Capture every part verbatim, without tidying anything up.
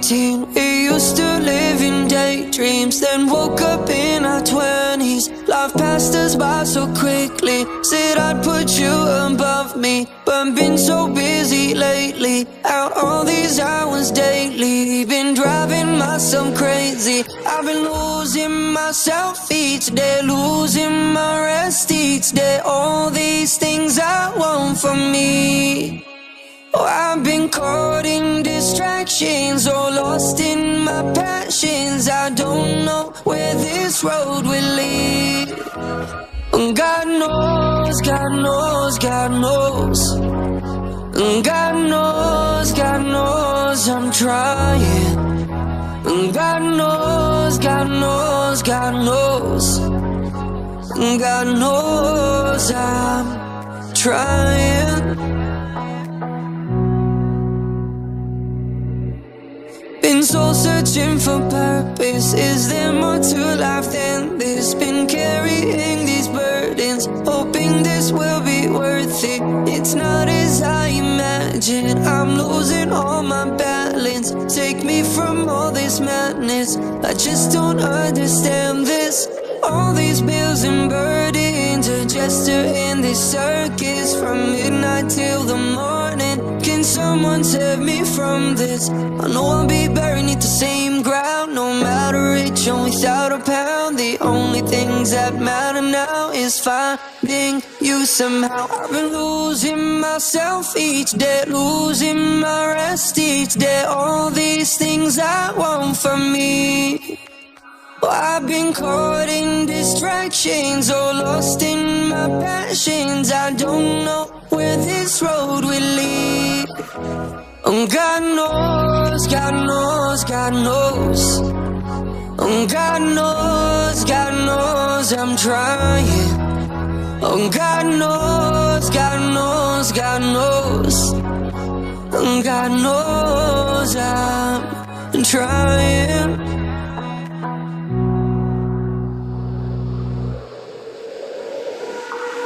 nineteen, we used to live in daydreams, then woke up in our twenties. Life passed us by so quickly, said I'd put you above me, but been so busy lately, out all these hours daily. Been driving myself crazy, I've been losing myself each day, losing my rest each day. All these things I want for me, oh, I've been caught in distractions or lost in my passions. I don't know where this road will lead. God knows, God knows, God knows. God knows, God knows I'm trying. God knows, God knows, God knows. God knows I'm trying. Been soul searching for purpose, is there more to life than this? Been carrying these burdens, hoping this will be worth it. It's not as I imagine, I'm losing all my balance. Take me from all this madness, I just don't understand this. All these bills and burdens are just to end this circus. From midnight till the morning, can someone save me from this? I know I'll be buried in the same ground, no matter rich or without a pound. The only things that matter now is finding you somehow. I've been losing myself each day, losing my rest each day. All these things I want for me, well, I've been caught in distractions or lost in my passions. I don't know where this road will lead. Oh, God knows, God knows, God knows. Oh, God knows, God knows I'm trying. Oh, God knows, God knows, God knows. Oh, God knows I'm trying.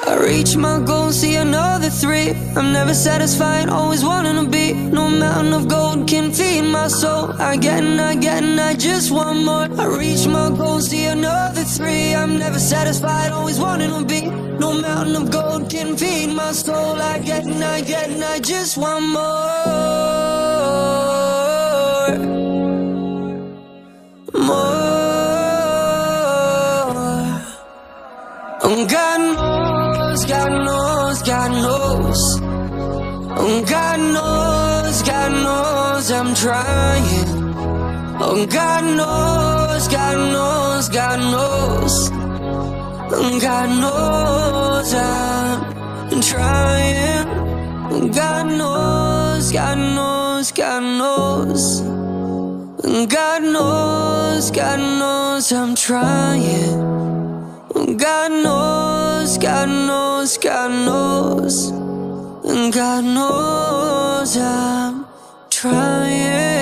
I reach my goal, see another three. I'm never satisfied, always wanting to be. No mountain of gold can feed my soul. I get and I get and I just want more. I reach my goal, see another three. I'm never satisfied, always wanting to be. No mountain of gold can feed my soul. I get and I get and I just want more. More. Oh, God knows, God knows, God knows. Oh, God knows, God knows I'm trying. Oh, God knows, God knows, God knows. Oh, God knows I'm trying. Oh, God knows, God knows, God knows. Oh, God knows, God knows I'm trying. Oh, God knows, God knows, God knows, and God knows I'm trying.